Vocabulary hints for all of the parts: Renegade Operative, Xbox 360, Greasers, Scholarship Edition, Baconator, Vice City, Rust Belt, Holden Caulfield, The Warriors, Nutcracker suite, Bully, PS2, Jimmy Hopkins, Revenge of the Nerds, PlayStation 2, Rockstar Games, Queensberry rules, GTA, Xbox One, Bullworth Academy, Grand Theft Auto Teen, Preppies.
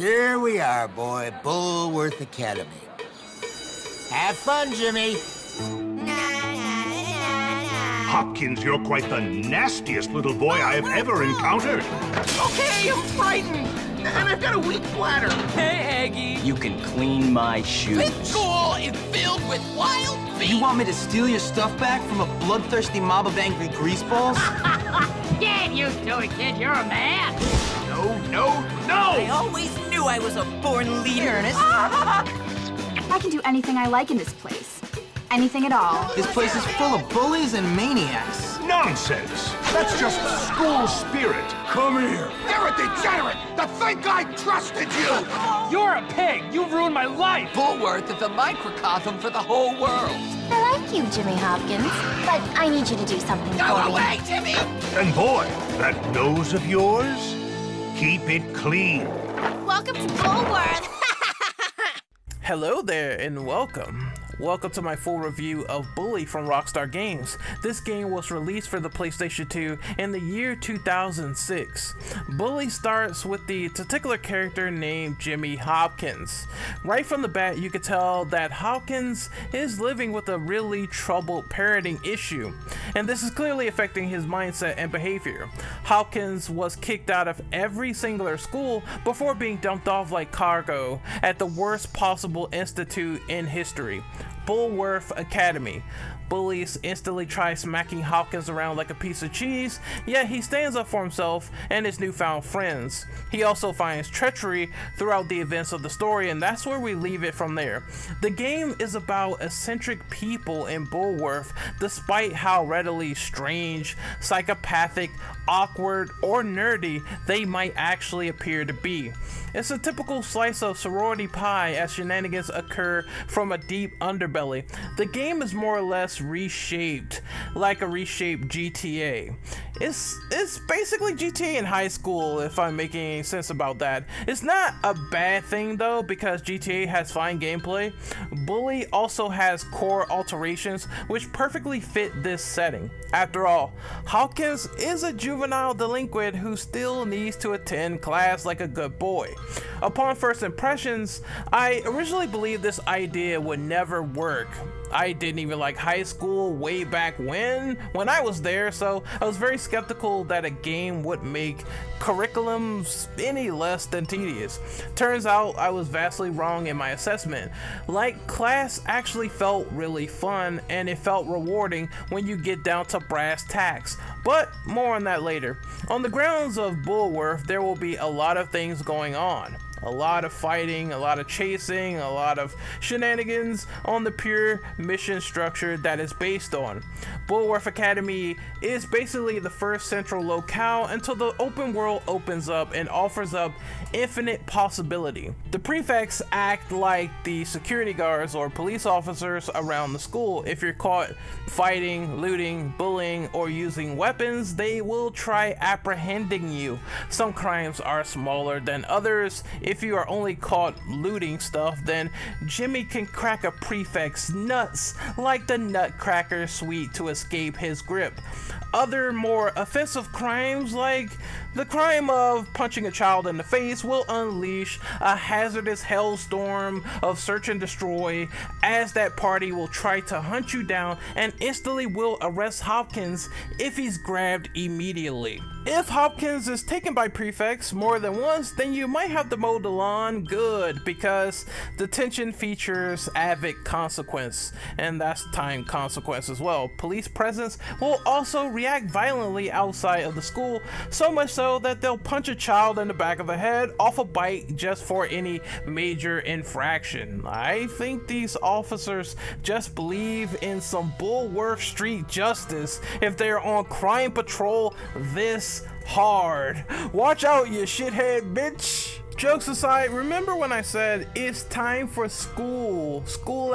Here we are, boy. Bullworth Academy. Have fun, Jimmy. Hopkins, you're quite the nastiest little boy I have ever encountered. Okay, I'm frightened. And I've got a weak bladder. Hey, Aggie. You can clean my shoes. This school is filled with wild beasts. You want me to steal your stuff back from a bloodthirsty mob of angry greaseballs? Get used to it, kid. You're a man. No, no, no! I always knew I was a born leader, Ernest. I can do anything I like in this place. Anything at all. This place is full of bullies and maniacs. Nonsense! That's just school spirit. Come here. You're a degenerate! To think I trusted you! You're a pig! You've ruined my life! Bullworth is the microcosm for the whole world. I like you, Jimmy Hopkins, but I need you to do something for me. Go away, Jimmy! And boy, that nose of yours, keep it clean. Welcome to Bullworth. Hello there, and welcome. Welcome to my full review of Bully from Rockstar Games. This game was released for the PlayStation 2 in the year 2006. Bully starts with the particular character named Jimmy Hopkins. Right from the bat, you can tell that Hopkins is living with a really troubled parenting issue, and this is clearly affecting his mindset and behavior. Hopkins was kicked out of every singular school before being dumped off like cargo at the worst possible institute in history. Bullworth Academy. Bullies instantly try smacking Hopkins around like a piece of cheese, yet he stands up for himself and his newfound friends. He also finds treachery throughout the events of the story, and that's where we leave it from there. The game is about eccentric people in Bullworth, despite how readily strange, psychopathic, awkward, or nerdy they might actually appear to be. It's a typical slice of sorority pie as shenanigans occur from a deep underbelly. The game is more or less reshaped, like a reshaped GTA. It's basically GTA in high school, if I'm making any sense about that. It's not a bad thing though, because GTA has fine gameplay. Bully also has core alterations which perfectly fit this setting. After all, Hopkins is a juvenile delinquent who still needs to attend class like a good boy. Upon first impressions, I originally believed this idea would never work. I didn't even like high school way back when I was there, so I was very skeptical that a game would make curriculums any less than tedious. Turns out I was vastly wrong in my assessment. Like, class actually felt really fun, and it felt rewarding when you get down to brass tacks, but more on that later. On the grounds of Bullworth, there will be a lot of things going on. A lot of fighting, a lot of chasing, a lot of shenanigans on the pure mission structure that it's based on. Bullworth Academy is basically the first central locale until the open world opens up and offers up infinite possibility. The prefects act like the security guards or police officers around the school. If you're caught fighting, looting, bullying, or using weapons, they will try apprehending you. Some crimes are smaller than others. If you are only caught looting stuff, then Jimmy can crack a prefect's nuts like the Nutcracker suite to escape his grip. Other more offensive crimes, like the crime of punching a child in the face, will unleash a hazardous hellstorm of search and destroy, as that party will try to hunt you down and instantly will arrest Hopkins if he's grabbed immediately. If Hopkins is taken by prefects more than once, then you might have to mow the lawn good, because detention features avid consequence, and that's time consequence as well. Police presence will also react violently outside of the school, so much so that they'll punch a child in the back of the head off a bike just for any major infraction. I think these officers just believe in some Bullworth street justice if they're on crime patrol this hard. Watch out, you shithead bitch. Jokes aside, remember when I said it's time for school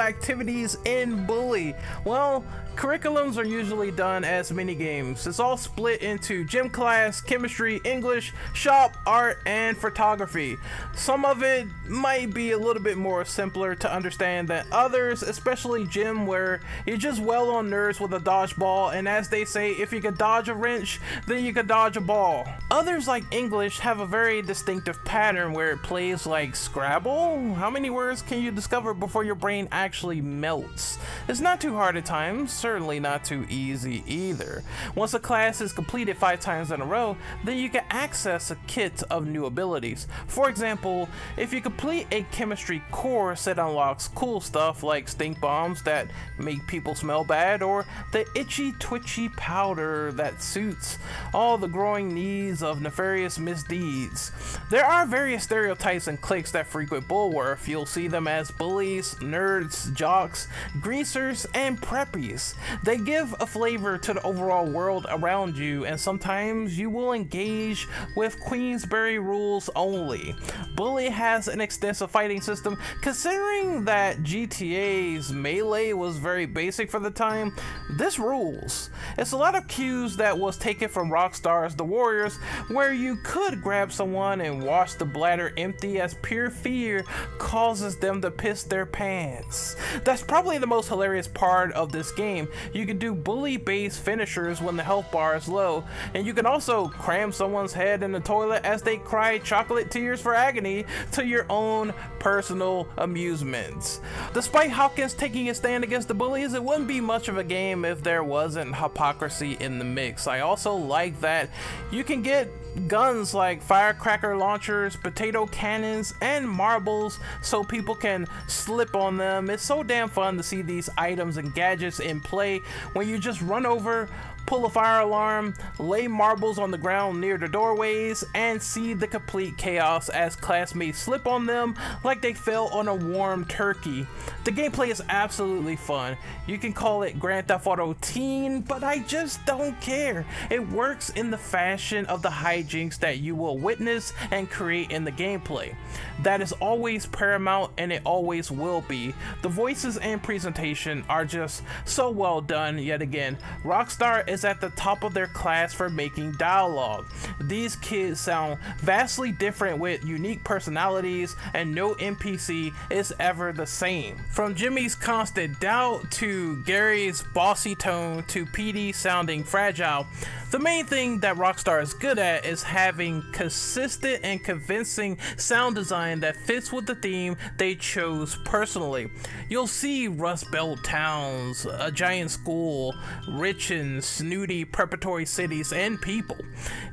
activities in Bully? Well, Curriculums are usually done as mini-games. It's all split into gym class, chemistry, English, shop, art, and photography. Some of it might be a little bit more simpler to understand than others, especially gym, where you just well on nerds with a dodgeball, and as they say, if you could dodge a wrench, then you could dodge a ball. Others, like English, have a very distinctive pattern where it plays like Scrabble. How many words can you discover before your brain actually melts? It's not too hard at times, certainly not too easy either. Once a class is completed 5 times in a row, then you can access a kit of new abilities. For example, if you complete a chemistry course, it unlocks cool stuff like stink bombs that make people smell bad, or the itchy twitchy powder that suits all the growing needs of nefarious misdeeds. There are various stereotypes and cliques that frequent Bullworth. You'll see them as bullies, nerds, jocks, greasers, and preppies. They give a flavor to the overall world around you, and sometimes you will engage with Queensberry rules only. Bully has an extensive fighting system. Considering that GTA's melee was very basic for the time, this rules. It's a lot of cues that was taken from Rockstar's The Warriors, where you could grab someone and watch the bladder empty as pure fear causes them to piss their pants. That's probably the most hilarious part of this game. You can do bully based finishers when the health bar is low, and you can also cram someone's head in the toilet as they cry chocolate tears for agony to your own personal amusements. Despite Hopkins taking a stand against the bullies, it wouldn't be much of a game if there wasn't hypocrisy in the mix. I also like that you can get guns like firecracker launchers, potato cannons, and marbles so people can slip on them. It's so damn fun to see these items and gadgets in play when you just run over, pull a fire alarm, lay marbles on the ground near the doorways, and see the complete chaos as classmates slip on them like they fell on a warm turkey. The gameplay is absolutely fun. You can call it Grand Theft Auto Teen, but I just don't care. It works in the fashion of the hijinks that you will witness and create in the gameplay. That is always paramount, and it always will be. The voices and presentation are just so well done yet again. Rockstar is at the top of their class for making dialogue. These kids sound vastly different with unique personalities, and no NPC is ever the same. From Jimmy's constant doubt to Gary's bossy tone to PD sounding fragile, the main thing that Rockstar is good at is having consistent and convincing sound design that fits with the theme they chose personally. You'll see Rust Belt towns, a giant school, rich and snooty preparatory cities, and people.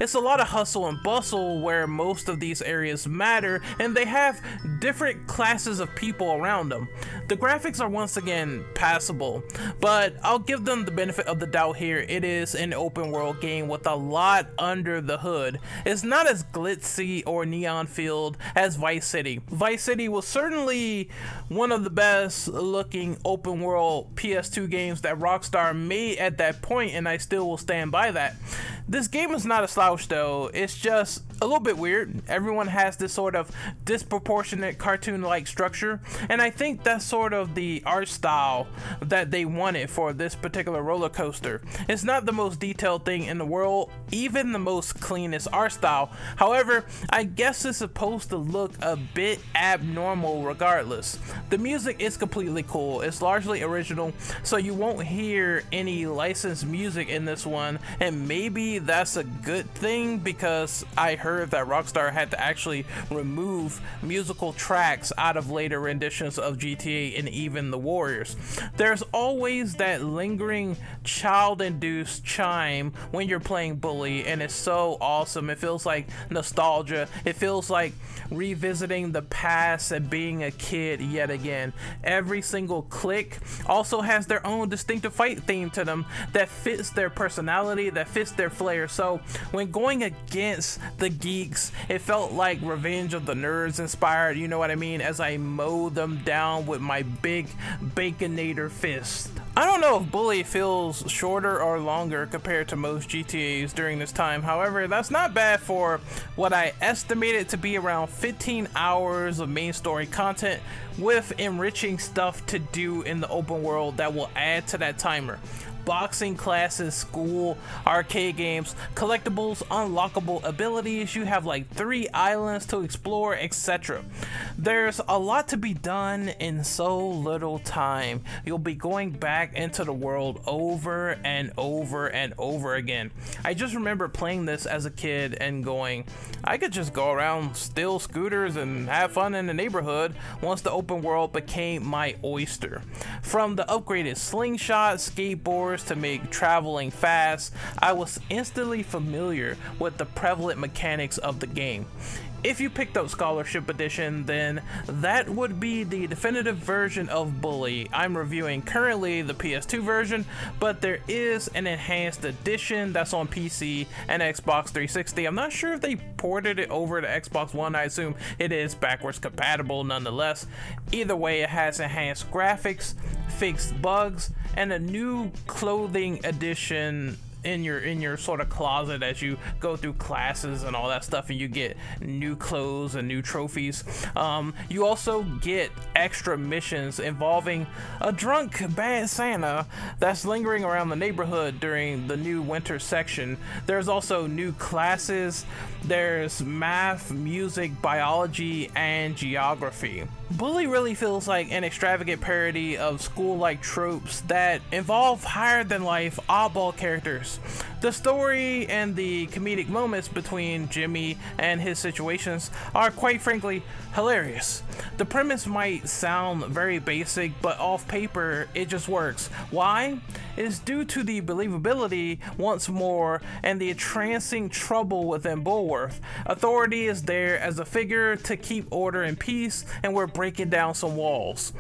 It's a lot of hustle and bustle where most of these areas matter, and they have different classes of people around them. The graphics are once again passable, but I'll give them the benefit of the doubt here. It is an open world game with a lot under the hood. It's not as glitzy or neon filled as Vice City. Vice City was certainly one of the best looking open world PS2 games that Rockstar made at that point, and I still will stand by that. This game is not a slouch though. It's just a little bit weird. Everyone has this sort of disproportionate cartoon-like structure, and I think that's sort of the art style that they wanted for this particular roller coaster. It's not the most detailed thing in the world, even the most cleanest art style. However, I guess it's supposed to look a bit abnormal regardless. The music is completely cool. It's largely original, so you won't hear any licensed music in this one, and maybe that's a good thing, because I heard that Rockstar had to actually remove musical tracks out of later renditions of GTA and even The Warriors. There's always that lingering child-induced chime when you're playing Bully, and it's so awesome. It feels like nostalgia. It feels like revisiting the past and being a kid yet again. Every single clique also has their own distinctive fight theme to them that fits their personality, that fits their flair. So when going against the geeks, it felt like Revenge of the Nerds inspired, you know what I mean, as I mow them down with my big baconator fist. I don't know if Bully feels shorter or longer compared to most GTAs during this time. However, that's not bad for what I estimated to be around 15 hours of main story content with enriching stuff to do in the open world that will add to that timer. boxing classes, school, arcade games, collectibles, unlockable abilities. You have like 3 islands to explore, etc. There's a lot to be done in so little time. You'll be going back into the world over and over and over again. I just remember playing this as a kid and going, I could just go around, steal scooters and have fun in the neighborhood once the open world became my oyster. From the upgraded slingshot, skateboards to make traveling fast, I was instantly familiar with the prevalent mechanics of the game. If you picked up Scholarship Edition, then that would be the definitive version of Bully. I'm reviewing currently the PS2 version, but there is an enhanced edition that's on PC and Xbox 360. I'm not sure if they ported it over to Xbox One. I assume it is backwards compatible nonetheless. Either way, it has enhanced graphics, fixed bugs, and a new clothing edition in your sort of closet as you go through classes and all that stuff, and you get new clothes and new trophies. You also get extra missions involving a drunk bad Santa that's lingering around the neighborhood during the new winter section. There's also new classes. There's math, music, biology, and geography. Bully really feels like an extravagant parody of school-like tropes that involve higher-than-life oddball characters. The story and the comedic moments between Jimmy and his situations are quite frankly hilarious. The premise might sound very basic, but off paper it just works. Why? It's due to the believability once more and the entrancing trouble within Bullworth. Authority is there as a figure to keep order and peace, and we're breaking down some walls.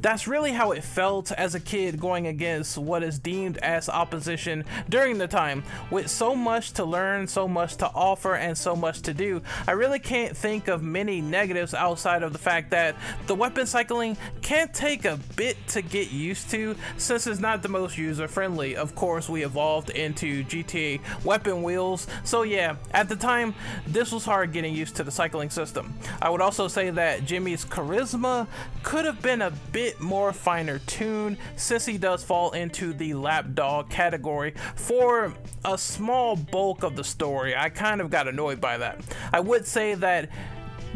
That's really how it felt as a kid, going against what is deemed as opposition during the time. With so much to learn, so much to offer, and so much to do, I really can't think of many negatives outside of the fact that the weapon cycling can take a bit to get used to, since it's not the most user friendly. Of course, we evolved into GTA weapon wheels, so yeah, at the time this was hard getting used to the cycling system. I would also say that Jimmy's charisma could have been a bit more finer tuned, since he does fall into the lapdog category for a small bulk of the story. I kind of got annoyed by that. I would say that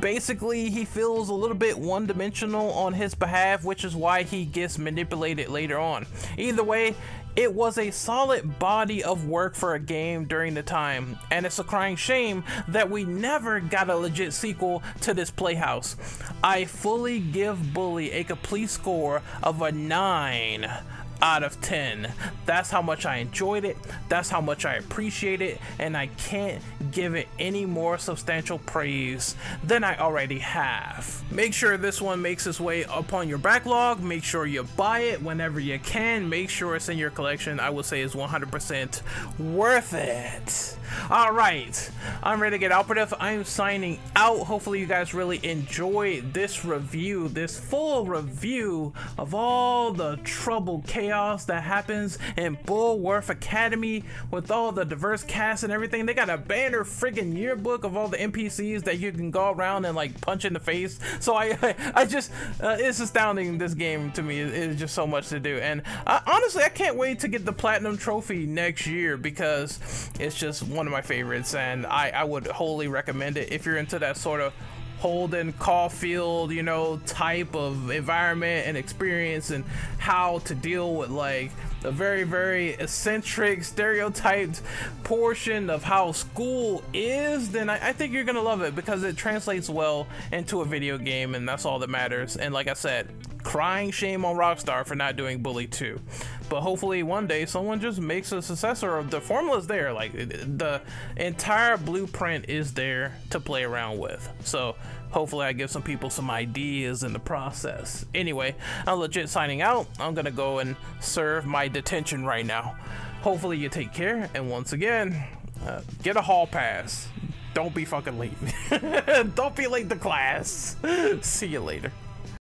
basically he feels a little bit one-dimensional on his behalf, which is why he gets manipulated later on. Either way, it was a solid body of work for a game during the time, and it's a crying shame that we never got a legit sequel to this playhouse. I fully give Bully a complete score of a 9 out of 10. That's how much I enjoyed it, that's how much I appreciate it, and I can't give it any more substantial praise than I already have. Make sure this one makes its way upon your backlog. Make sure you buy it whenever you can. Make sure it's in your collection. I would say it's 100% worth it. Alright, I'm Renegade Operative. I'm signing out. Hopefully you guys really enjoyed this review, this full review of all the trouble, chaos that happens in Bullworth Academy with all the diverse cast and everything. They got a banner friggin' yearbook of all the NPCs that you can go around and like punch in the face. So I just, it's astounding, this game to me. It's just so much to do, and honestly I can't wait to get the platinum trophy next year, because it's just one of my favorites, and I would wholly recommend it if you're into that sort of Holden Caulfield, you know, type of environment and experience, and how to deal with like a very, very eccentric, stereotyped portion of how school is. Then I think you're gonna love it, because it translates well into a video game, and that's all that matters. And like I said, crying shame on Rockstar for not doing Bully 2, but hopefully one day someone just makes a successor. The formula is there, like the entire blueprint is there to play around with, so hopefully I give some people some ideas in the process. Anyway, I'm legit signing out. I'm gonna go and serve my detention right now. Hopefully you take care, and once again, get a hall pass. Don't be fucking late. Don't be late to class. See you later.